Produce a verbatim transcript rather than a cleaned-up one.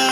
Far